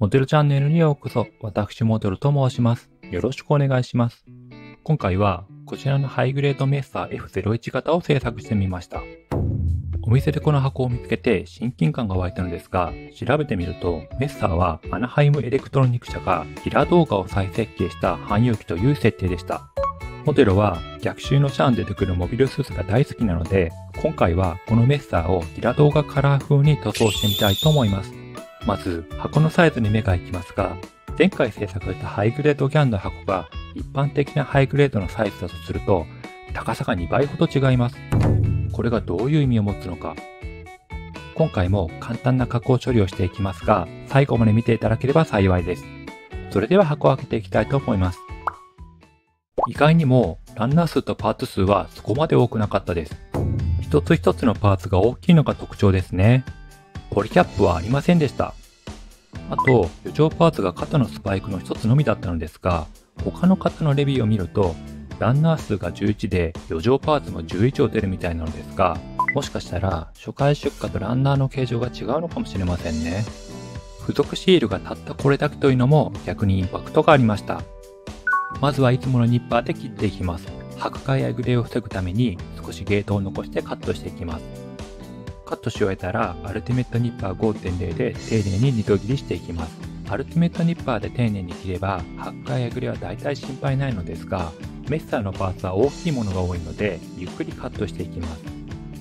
モデルチャンネルにようこそ。私モデルと申します。よろしくお願いします。今回はこちらのハイグレードメッサー F01 型を製作してみました。お店でこの箱を見つけて親近感が湧いたのですが、調べてみるとメッサーはアナハイムエレクトロニク社がキラー動画を再設計した汎用機という設定でした。モデルは逆襲のシャアに出てくるモビルスーツが大好きなので、今回はこのメッサーをキラ動画カラー風に塗装してみたいと思います。まず箱のサイズに目が行きますが、前回製作したハイグレードギャンの箱が一般的なハイグレードのサイズだとすると高さが2倍ほど違います。これがどういう意味を持つのか。今回も簡単な加工処理をしていきますが、最後まで見ていただければ幸いです。それでは箱を開けていきたいと思います。意外にもランナー数とパーツ数はそこまで多くなかったです。一つ一つのパーツが大きいのが特徴ですね。ポリキャップはありませんでした。あと、余剰パーツが肩のスパイクの一つのみだったのですが、他の方のレビューを見ると、ランナー数が11で余剰パーツも10以上出るみたいなのですが、もしかしたら初回出荷とランナーの形状が違うのかもしれませんね。付属シールがたったこれだけというのも逆にインパクトがありました。まずはいつものニッパーで切っていきます。白化やグレーを防ぐために少しゲートを残してカットしていきます。カットし終えたらアルティメットニッパー 5.0 で丁寧に二度切りしていきます。アルティメットニッパーで丁寧に切れば白化やグレーはだいたい心配ないのですが、メッサーのパーツは大きいものが多いのでゆっくりカットしていきます。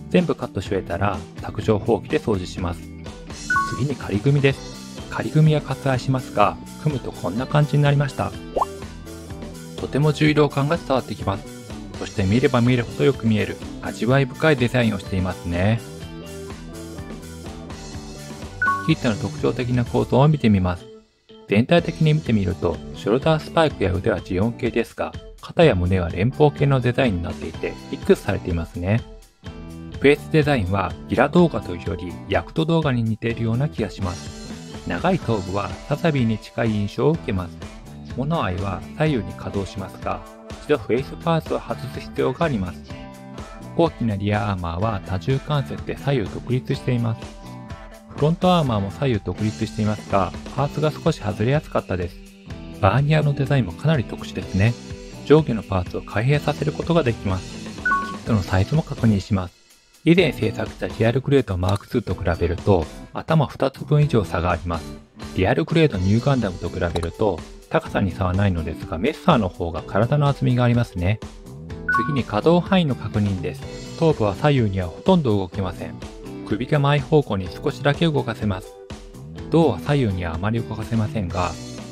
全部カットし終えたら卓上ほうきで掃除します。次に仮組みです。仮組みは割愛しますが、組むとこんな感じになりました。とても重量感が伝わってきます。そして見れば見るほどよく見える味わい深いデザインをしていますね。キッタの特徴的な構造を見てみます。全体的に見てみるとショルダースパイクや腕はジオン系ですが、肩や胸は連邦系のデザインになっていてミックスされていますね。ベースデザインはギラ動画というよりヤクト動画に似ているような気がします。長い頭部はササビーに近い印象を受けます。モノアイは左右に稼働しますが、一度フェイスパーツを外す必要があります。大きなリアアーマーは多重関節で左右独立しています。フロントアーマーも左右独立していますが、パーツが少し外れやすかったです。バーニアのデザインもかなり特殊ですね。上下のパーツを開閉させることができます。キットのサイズも確認します。以前製作したリアルグレード Mark II と比べると頭2つ分以上差があります。リアルグレードニューガンダムと比べると高さに差はないのですが、メッサーの方が体の厚みがありますね。次に可動範囲の確認です。頭部は左右にはほとんど動けません。首が前方向に少しだけ動かせます。胴は左右にはあまり動かせませんが、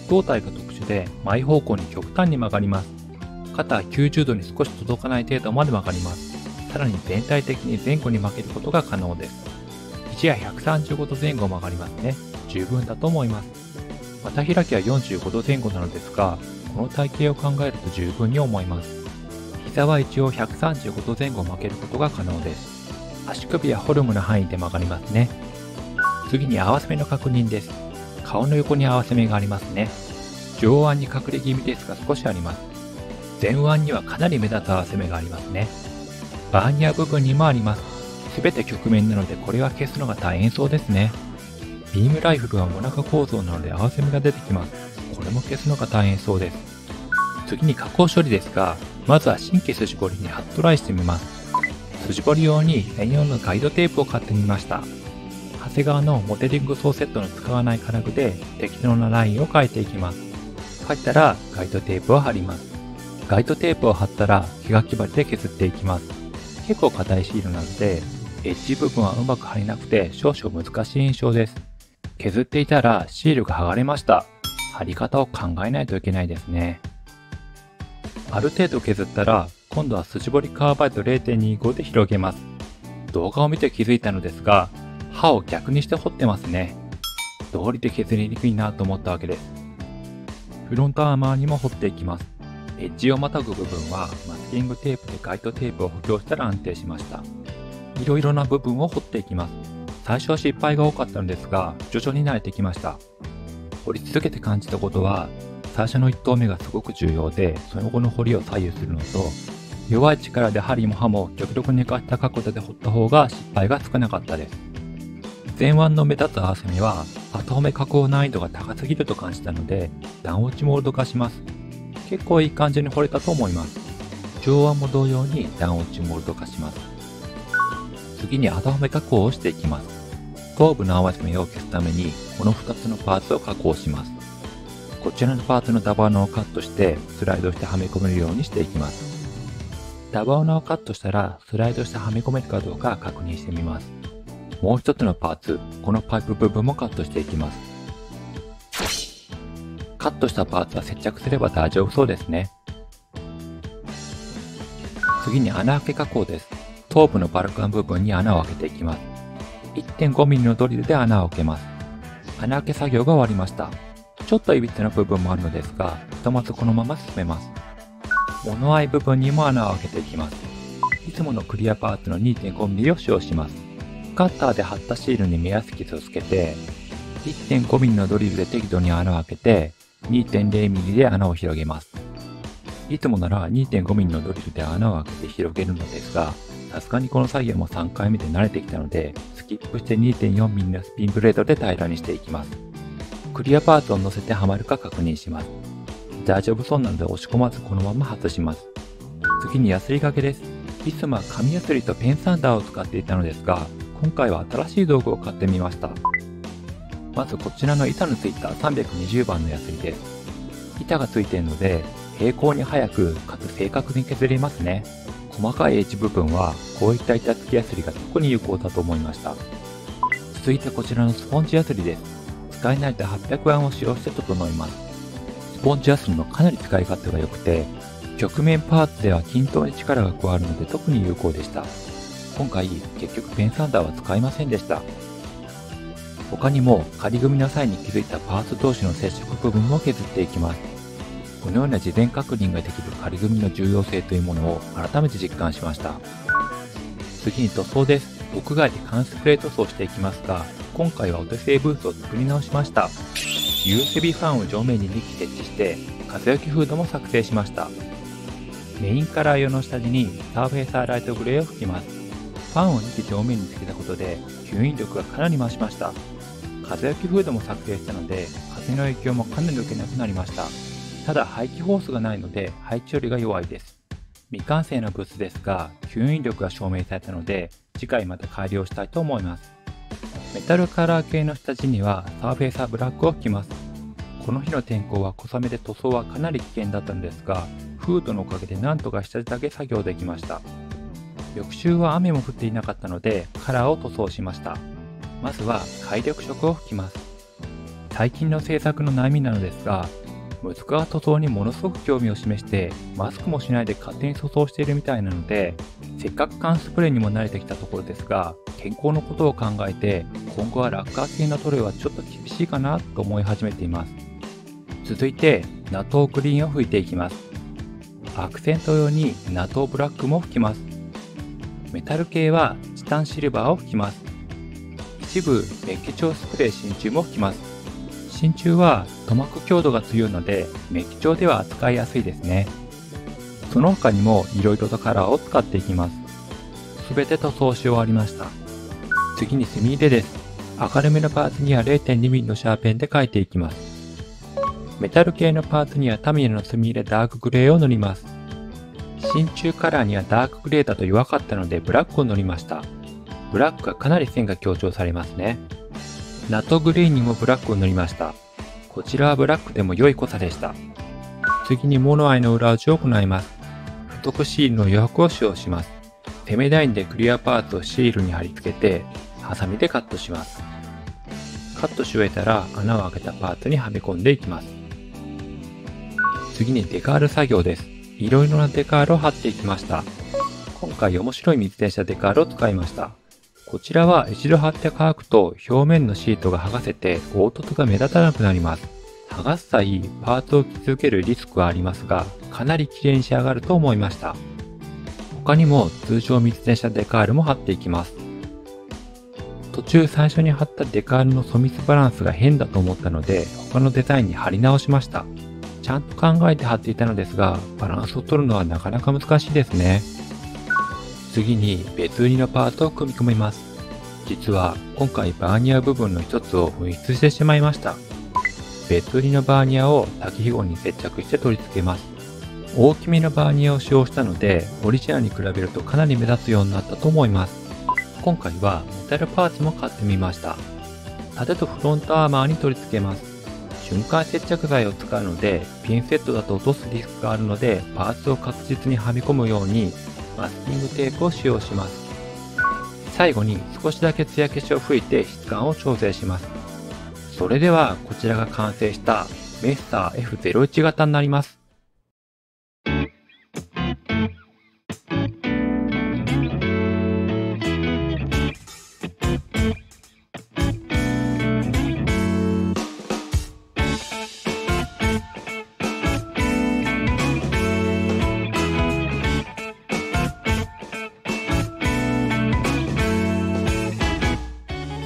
胴体が特殊で前方向に極端に曲がります。肩は90度に少し届かない程度まで曲がります。さらに全体的に前後に曲げることが可能です。肘は135度前後曲がりますね。十分だと思います。肩開きは45度前後なのですが、この体型を考えると十分に思います。膝は一応135度前後曲げることが可能です。足首はフォルムの範囲で曲がりますね。次に合わせ目の確認です。顔の横に合わせ目がありますね。上腕に隠れ気味ですが少しあります。前腕にはかなり目立つ合わせ目がありますね。バーニア部分にもあります。すべて曲面なのでこれは消すのが大変そうですね。ビームライフルはモナカ構造なので合わせ目が出てきます。これも消すのが大変そうです。次に加工処理ですが、まずは新規筋彫りにハットライしてみます。筋彫り用に専用のガイドテープを買ってみました。長谷川のモデリングソーセットの使わない金具で適当なラインを描いていきます。描いたらガイドテープを貼ります。ガイドテープを貼ったら毛がき針で削っていきます。結構硬いシールなので、エッジ部分はうまく貼れなくて少々難しい印象です。削っていたらシールが剥がれました。貼り方を考えないといけないですね。ある程度削ったら、今度は筋彫りカーバイド 0.25 で広げます。動画を見て気づいたのですが、刃を逆にして彫ってますね。どうりで削りにくいなと思ったわけです。フロントアーマーにも彫っていきます。エッジをまたぐ部分はマスキングテープでガイドテープを補強したら安定しました。いろいろな部分を彫っていきます。最初は失敗が多かったのですが、徐々に慣れてきました。彫り続けて感じたことは、最初の1投目がすごく重要で、その後の彫りを左右するのと、弱い力で針も刃も極力寝かした角度で彫った方が失敗が少なかったです。前腕の目立つ合わせ目は後褒め加工難易度が高すぎると感じたので、段落ちモールド化します。結構いい感じに彫れたと思います。上腕も同様に段落ちモールド化します。次に後褒め加工をしていきます。頭部の合わせ目を消すためにこの2つのパーツを加工します。こちらのパーツのダバナをカットしてスライドしてはめ込めるようにしていきます。ダバナをカットしたらスライドしてはめ込めるかどうか確認してみます。もう一つのパーツ、このパイプ部分もカットしていきます。カットしたパーツは接着すれば大丈夫そうですね。次に穴あけ加工です。頭部のバルカン部分に穴を開けていきます。 1.5mm のドリルで穴を開けます。穴あけ作業が終わりました。ちょっといびつな部分もあるのですが、ひとまずこのまま進めます。物合い部分にも穴を開けていきます。いつものクリアパーツの 2.5mm を使用します。カッターで貼ったシールに目安傷をつけて、1.5mm のドリルで適度に穴を開けて、2.0mm で穴を広げます。いつもなら 2.5mm のドリルで穴を開けて広げるのですが、さすがにこの作業も3回目で慣れてきたので、スキップして 2.4mm のスピンブレードで平らにしていきます。クリアパーツを乗せてはまるか確認します。大丈夫そうなので押し込まずこのまま外します。次にヤスリ掛けです。いつもは紙ヤスリとペンサンダーを使っていたのですが、今回は新しい道具を買ってみました。まずこちらの板のついた320番のヤスリです。板がついているので平行に速くかつ正確に削れますね。細かいエッジ部分はこういった板付きヤスリが特に有効だと思いました。続いてこちらのスポンジヤスリです。使い慣れた800を使用して整えます。スポンジヤスリのかなり使い勝手が良くて、曲面パーツでは均等に力が加わるので特に有効でした。今回結局ペンサンダーは使いませんでした。他にも仮組みの際に気づいたパーツ同士の接触部分も削っていきます。このような事前確認ができる仮組みの重要性というものを改めて実感しました。次に塗装です。屋外で缶スプレー塗装していきますが、今回はお手製ブースを作り直しました。 USB ファンを上面に2機設置して風よけフードも作成しました。メインカラー用の下地にサーフェイサーライトグレーを吹きます。ファンを2機上面につけたことで吸引力がかなり増しました。風よけフードも作成したので風の影響もかなり受けなくなりました。ただ排気ホースがないので排気処理が弱いです。未完成のブースですが吸引力が証明されたので次回また改良したいと思います。メタルカラー系の下地にはサーフェイサーブラックを吹きます。この日の天候は小雨で塗装はかなり危険だったのですが、フードのおかげでなんとか下地だけ作業できました。翌週は雨も降っていなかったのでカラーを塗装しました。まずは解緑色を吹きます。最近の制作の悩みなのですが、息子が塗装にものすごく興味を示してマスクもしないで勝手に塗装しているみたいなので、せっかく缶スプレーにも慣れてきたところですが、健康のことを考えて今後はラッカー系の塗料はちょっと厳しいかなと思い始めています。続いてナトーグリーンを吹いていきます。アクセント用にナトーブラックも吹きます。メタル系はチタンシルバーを吹きます。一部メッキ調スプレー真鍮も吹きます。真鍮は塗膜強度が強いのでメッキ調では扱いやすいですね。その他にもいろいろとカラーを使っていきます。すべて塗装し終わりました。次に墨入れです。明るめのパーツには 0.2mm のシャーペンで描いていきます。メタル系のパーツにはタミヤの墨入れダークグレーを塗ります。真鍮カラーにはダークグレーだと弱かったのでブラックを塗りました。ブラックはかなり線が強調されますね。ナトグリーンにもブラックを塗りました。こちらはブラックでも良い濃さでした。次に物合いの裏打ちを行います。付属シールの余白を使用します。手目ダインでクリアパーツをシールに貼り付けて、ハサミでカットします。カットし終えたら穴を開けたパーツにはめ込んでいきます。次にデカール作業です。いろいろなデカールを貼っていきました。今回面白い密閉したデカールを使いました。こちらは一度貼って乾くと表面のシートが剥がせて凹凸が目立たなくなります。剥がす際、パーツを傷つけるリスクはありますが、かなり綺麗に仕上がると思いました。他にも通常密閉したデカールも貼っていきます。途中最初に貼ったデカールの粗密バランスが変だと思ったので、他のデザインに貼り直しました。ちゃんと考えて貼っていたのですが、バランスを取るのはなかなか難しいですね。次に別売りのパーツを組み込みます。実は今回バーニア部分の一つを紛失してしまいました。別売りのバーニアを竹ひごに接着して取り付けます。大きめのバーニアを使用したので、オリジナルに比べるとかなり目立つようになったと思います。今回はメタルパーツも買ってみました。縦とフロントアーマーに取り付けます。瞬間接着剤を使うので、ピンセットだと落とすリスクがあるので、パーツを確実にはみ込むようにマスキングテープを使用します。最後に少しだけ艶消しを吹いて質感を調整します。それではこちらが完成したメッサー F01 型になります。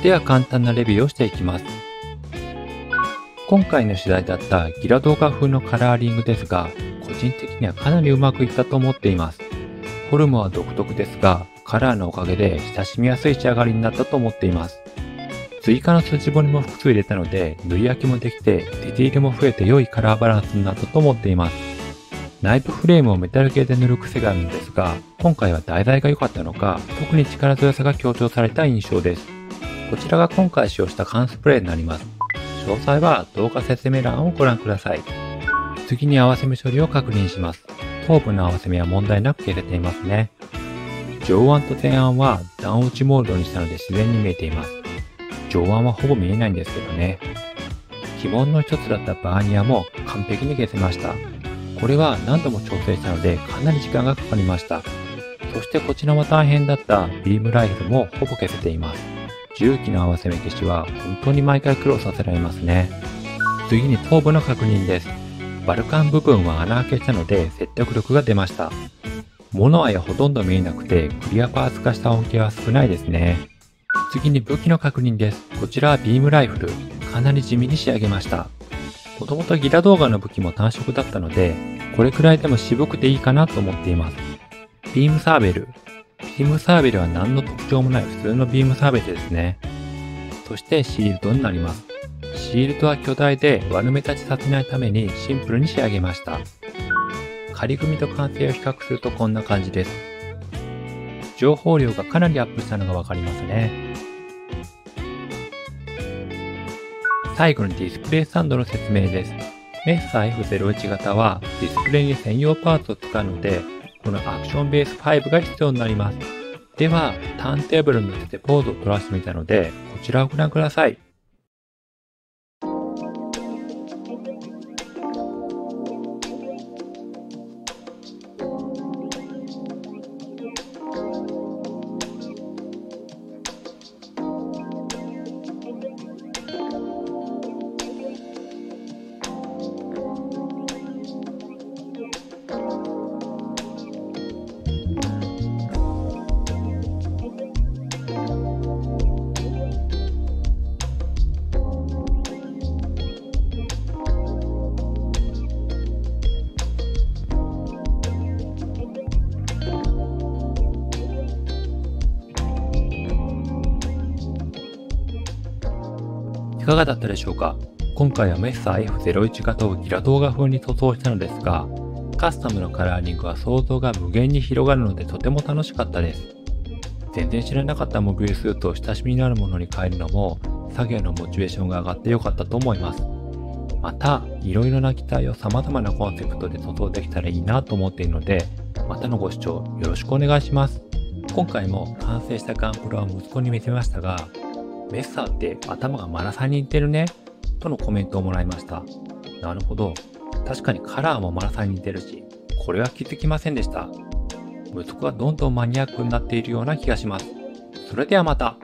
では簡単なレビューをしていきます。今回の取材だったギラ動画風のカラーリングですが、個人的にはかなりうまくいったと思っています。フォルムは独特ですが、カラーのおかげで親しみやすい仕上がりになったと思っています。追加の筋彫りも複数入れたので、塗り焼きもできて、ディティールも増えて良いカラーバランスになったと思っています。内部フレームをメタル系で塗る癖があるんですが、今回は題材が良かったのか、特に力強さが強調された印象です。こちらが今回使用した缶スプレーになります。詳細は動画説明欄をご覧ください。次に合わせ目処理を確認します。頭部の合わせ目は問題なく消えていますね。上腕と前腕は段落ちモールドにしたので自然に見えています。上腕はほぼ見えないんですけどね。鬼門の一つだったバーニアも完璧に消せました。これは何度も調整したのでかなり時間がかかりました。そしてこちらも大変だったビームライフルもほぼ消せています。重機の合わせ目消しは本当に毎回苦労させられますね。次に頭部の確認です。バルカン部分は穴開けしたので接着力が出ました。物はほとんど見えなくてクリアパーツ化した恩恵は少ないですね。次に武器の確認です。こちらはビームライフル。かなり地味に仕上げました。もともとギラ動画の武器も単色だったので、これくらいでも渋くていいかなと思っています。ビームサーベル。ビームサーベルは何の特徴もない普通のビームサーベルですね。そしてシールドになります。シールドは巨大で悪目立ちさせないためにシンプルに仕上げました。仮組みと完成を比較するとこんな感じです。情報量がかなりアップしたのがわかりますね。最後にディスプレイスタンドの説明です。メッサー F01 型はディスプレイに専用パーツを使うので、このアクションベース5が必要になります。では、ターンテーブルに乗せてポーズを取らせてみたので、こちらをご覧ください。いかがだったでしょうか。今回はメッサー F01 型をギラ動画風に塗装したのですが、カスタムのカラーリングは想像が無限に広がるのでとても楽しかったです。全然知らなかったモビルスーツを親しみのあるものに変えるのも、作業のモチベーションが上がってよかったと思います。また、いろいろな機体を様々なコンセプトで塗装できたらいいなと思っているので、またのご視聴よろしくお願いします。今回も完成したガンプラを息子に見せましたが、メッサーって頭がマラサに似てるねとのコメントをもらいました。なるほど。確かにカラーもマラサに似てるし、これは気づきませんでした。息子はどんどんマニアックになっているような気がします。それではまた。